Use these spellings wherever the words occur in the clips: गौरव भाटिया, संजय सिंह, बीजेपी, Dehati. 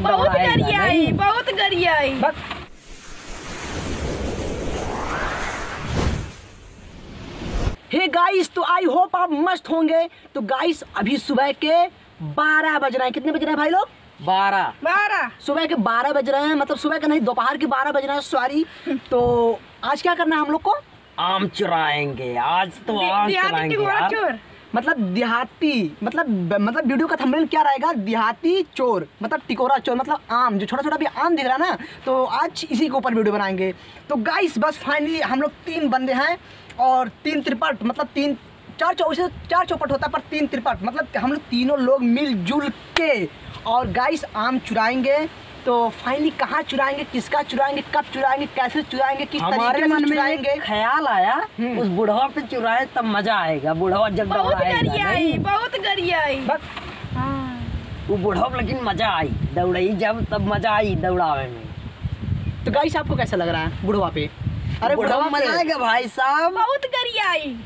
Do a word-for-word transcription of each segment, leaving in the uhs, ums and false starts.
बहुत गरिया है, बहुत गरिया है। हे गाइस, तो आई होप आप मस्त होंगे। तो गाइस अभी सुबह के बारह बज रहे हैं। कितने बज रहे हैं भाई लोग? बारह बारह सुबह के बारह बज रहे हैं, मतलब सुबह के नहीं, दोपहर के बारह बज रहे हैं, सॉरी। तो आज क्या करना है हम लोग को? आम चुराएंगे। आज तो आम चुराएंगे, मतलब देहाती, मतलब मतलब वीडियो का थंबनेल क्या रहेगा? देहाती चोर, मतलब टिकोरा चोर, मतलब आम, जो छोटा छोटा भी आम दिख रहा है ना, तो आज इसी के ऊपर वीडियो बनाएंगे। तो गाइस बस फाइनली हम लोग तीन बंदे हैं और तीन त्रिपट, मतलब तीन चार चौक से चार चौपट होता है, पर तीन त्रिपट मतलब हम लोग तीनों लोग मिलजुल के और गाइस आम चुराएंगे। तो फाइनली कहाँ चुराएंगे, किसका चुराएंगे, कब चुराएंगे, कैसे चुराएंगे, किस तरीके से चुराएंगे, ख्याल आया उस बुढ़वा पे चुराए तब मजा आएगा। बुढ़वा जब बहुत गरिया आई, वो बुढ़वा लेकिन मजा आई, दौड़ाई जब तब मजा आई दौड़ावे में। तो गाइस आपको कैसा लग रहा है बुढ़वा पे? अरे बुढ़वा मजा आएगा भाई साहब, बहुत गरिया आई।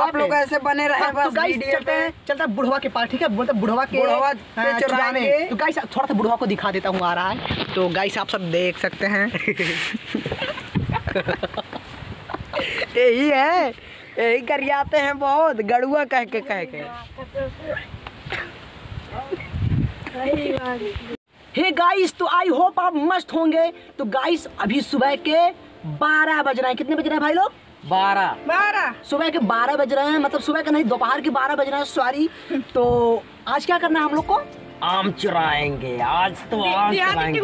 आप लोग ऐसे बने रहे बस। तो चलते हैं चलता है बुढ़वा के पास, ठीक है? बोलते बुढ़वा के बुढ़वा चुराने। तो गाइस थोड़ा सा बुढ़वा को दिखा देता हूँ, आ रहा है। तो गाइस आप सब देख सकते हैं यही है, यही कर आते हैं बहुत गड़ुआ कह के कह के। हे गाइस, तो आई होप आप मस्त होंगे। तो गाइस अभी सुबह के बारह बज रहे हैं। कितने बज रहे हैं भाई लोग? बारह बारह सुबह के बारह बज रहे हैं, मतलब सुबह के नहीं, दोपहर के बारह बज रहे हैं, सॉरी। तो आज क्या करना है हम लोग को? आम चुराएंगे। आज तो आम चुराएंगे,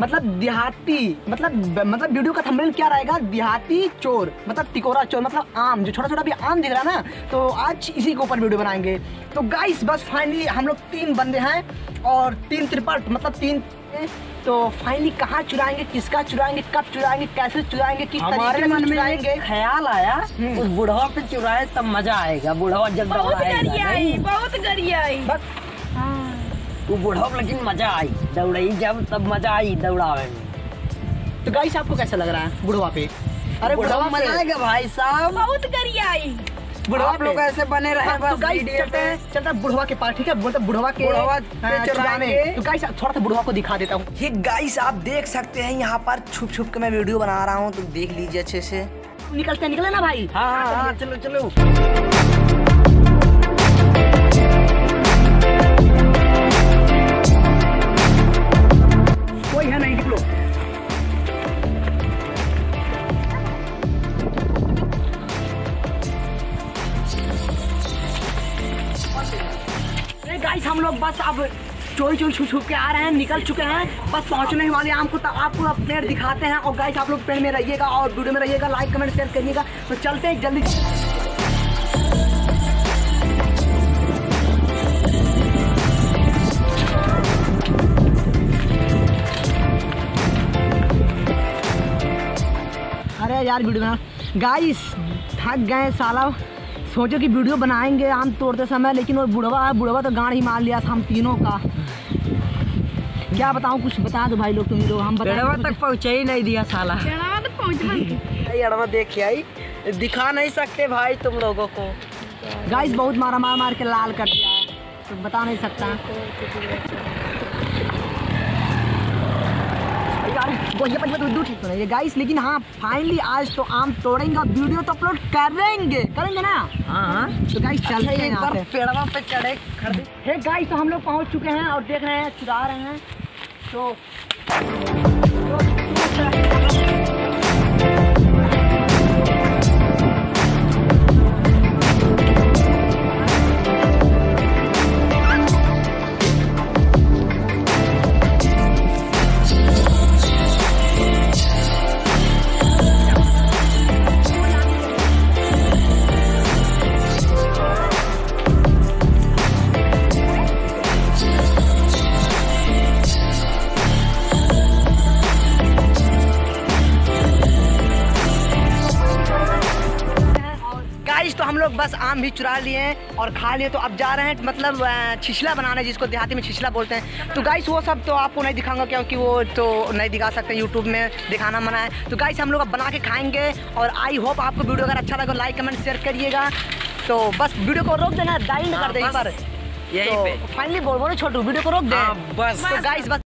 मतलब देहाती, मतलब मतलब वीडियो का थंबनेल क्या रहेगा? देहाती चोर, मतलब टिकोरा चोर, मतलब आम, जो छोटा छोटा भी आम दिख रहा है ना, तो आज इसी के ऊपर वीडियो बनाएंगे। तो गाइस बस फाइनली हम लोग तीन बंदे हैं और तीन त्रिपट, मतलब तीन। तो फाइनली कहाँ चुराएंगे, किसका चुराएंगे, कब चुराएंगे, कैसे चुराएंगे, किस तरीके से चुराएंगे, ख्याल आया उस बुढ़वा पे चुराए तब मजा आएगा। बुढ़वा जब बहुत गरिया आई, बहुत गरिया आई। वो बुढ़वा लेकिन मजा आई, दौड़ाई जब तब मजा आई दौड़ावे में। तो गाइस आपको कैसा लग रहा है बुढ़वा पे? अरे बुढ़वा मजा आएगा भाई साहब, बहुत गरिया आई। आप लोग ऐसे बने रहे बस। तो गाइस चलते हैं चलता है बुढ़वा के पास, ठीक है? बोलते बुढ़वा के चुराने। तो गाइस थोड़ा सा बुढ़वा को दिखा देता हूँ। ये गाइस आप देख सकते हैं, यहाँ पर छुप छुप के मैं वीडियो बना रहा हूँ, तो देख लीजिए अच्छे से। निकलते हैं, निकले ना भाई। हाँ हाँ हाँ, चलो चलो। गाइस हम लोग बस अब चोरी चोरी छुप छुप के आ रहे हैं, निकल चुके हैं, बस पहुंचने वाले आम को। तो आपको अब पेड़ दिखाते हैं। और गाइस आप लोग पेड़ में रहिएगा और वीडियो में रहिएगा, लाइक कमेंट शेयर करिएगा। तो चलते हैं जल्दी। अरे यार वीडियो बना, गाइस थक गए साला। सोचो कि वीडियो बनाएंगे आम तोड़ते समय, लेकिन वो बुढ़वा है, बुढ़वा तो गांड ही मार लिया था हम तीनों का। क्या बताऊं, कुछ बता दो भाई लोग, तुम लोग। हम बुढ़वा तक पहुंचे ही नहीं दिया साला। तो पहुंचा देखिए आई, दिखा नहीं सकते भाई तुम लोगों को। गाइस बहुत मारा मार मार के लाल कर दिया, तो बता नहीं सकता यार। गाइस लेकिन हाँ फाइनली आज तो आम तोड़ेंगे और वीडियो तो अपलोड करेंगे करेंगे ना। हाँ तो गाइस चलते हैं यहाँ पे, पेड़वा पे चढ़े खड़े। हे गाइस तो हम लोग पहुँच चुके हैं और देख रहे हैं चुरा रहे हैं। तो, तो, तो, तो, तो, तो, तो, तो, तो, तो, बस आम भी चुरा लिए हैं और खा लिए। तो अब जा रहे हैं, मतलब छिछला बनाना, जिसको देहाती में छिछला बोलते हैं। तो गाइस वो सब तो आपको नहीं दिखाऊंगा क्योंकि वो तो नहीं दिखा सकते, यूट्यूब में दिखाना मना है। तो गाइस हम लोग अब बना के खाएंगे और आई होप आपको वीडियो अगर अच्छा लगे लाइक कमेंट शेयर करिएगा। तो बस वीडियो को रोक देना, डाइंड कर देंगे पर। यही पे फाइनली बोल बोलो छोटू वीडियो को रोक दे बस। तो गाइस बस।